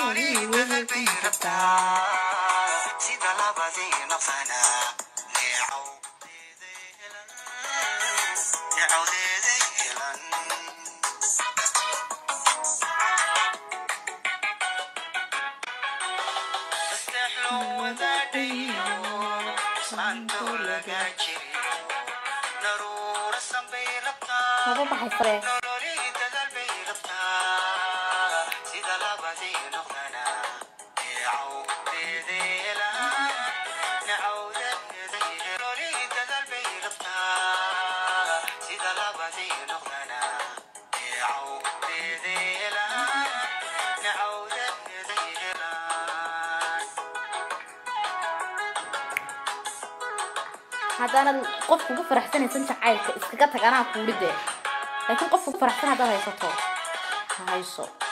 نريد البير بتاع سيد الأبدين فنا نعود ذيلا نعود ذيلا استحلو ذاتيو سانتو لقاتشي نرور السنبير بتاع هذا أنا قف وقف فرحتين يسنتك عايك إسكتك أنا أقول ده لكن قف وقف فرحتين هذا هاي صوت